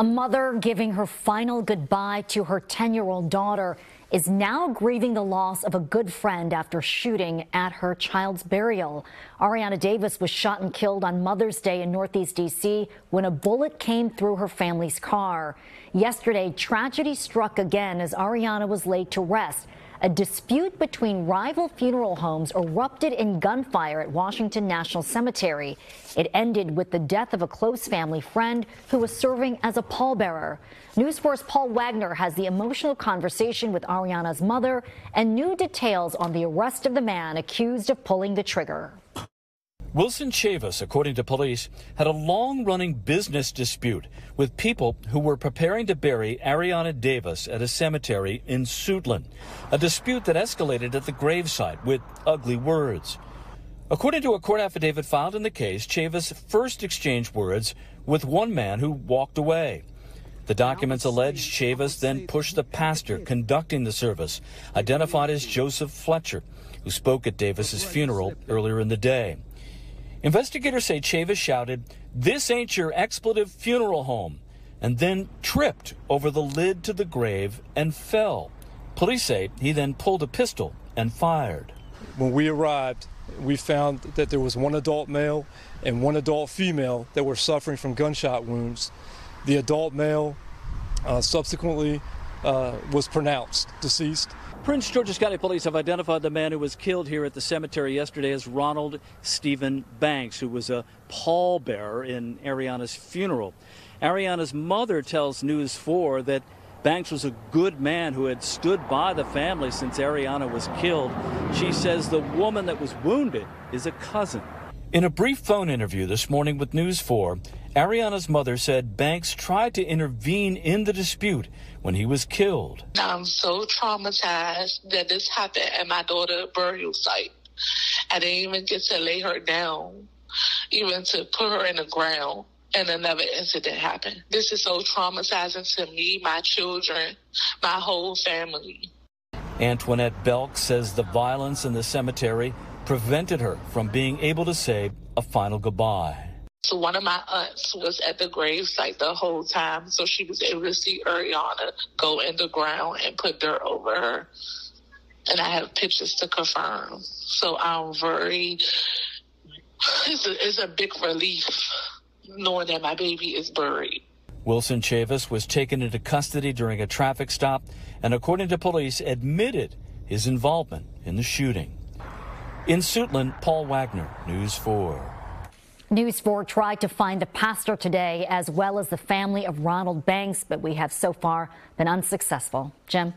A mother giving her final goodbye to her 10-year-old daughter is now grieving the loss of a good friend after shooting at her child's burial. Ariana Davis was shot and killed on Mother's Day in Northeast D.C. when a bullet came through her family's car. Yesterday, tragedy struck again as Ariana was laid to rest. A dispute between rival funeral homes erupted in gunfire at Washington National Cemetery. It ended with the death of a close family friend who was serving as a pallbearer. News 4's Paul Wagner has the emotional conversation with Ariana's mother and new details on the arrest of the man accused of pulling the trigger. Wilson Chavis, according to police, had a long-running business dispute with people who were preparing to bury Ariana Davis at a cemetery in Suitland, a dispute that escalated at the gravesite with ugly words. According to a court affidavit filed in the case, Chavis first exchanged words with one man who walked away. The documents allege Chavis then pushed the pastor conducting the service, identified as Joseph Fletcher, who spoke at Davis's funeral earlier in the day. Investigators say Chavis shouted, "This ain't your expletive funeral home," and then tripped over the lid to the grave and fell. Police say he then pulled a pistol and fired. When we arrived, we found that there was one adult male and one adult female that were suffering from gunshot wounds. The adult male subsequently was pronounced deceased. Prince George's County Police have identified the man who was killed here at the cemetery yesterday as Ronald Stephen Banks, who was a pallbearer in Ariana's funeral. Ariana's mother tells News 4 that Banks was a good man who had stood by the family since Ariana was killed. She says the woman that was wounded is a cousin. In a brief phone interview this morning with News 4, Ariana's mother said Banks tried to intervene in the dispute when he was killed. I'm so traumatized that this happened at my daughter's burial site. I didn't even get to lay her down, even to put her in the ground, and another incident happened. This is so traumatizing to me, my children, my whole family. Antoinette Belk says the violence in the cemetery prevented her from being able to say a final goodbye. So one of my aunts was at the gravesite the whole time, so she was able to see Ariana go in the ground and put dirt over her. And I have pictures to confirm. So I'm very, it's a big relief knowing that my baby is buried. Wilson Chavis was taken into custody during a traffic stop and, according to police, admitted his involvement in the shooting. In Suitland, Paul Wagner, News 4. News 4 tried to find the pastor today as well as the family of Ronald Banks, but we have so far been unsuccessful. Jim?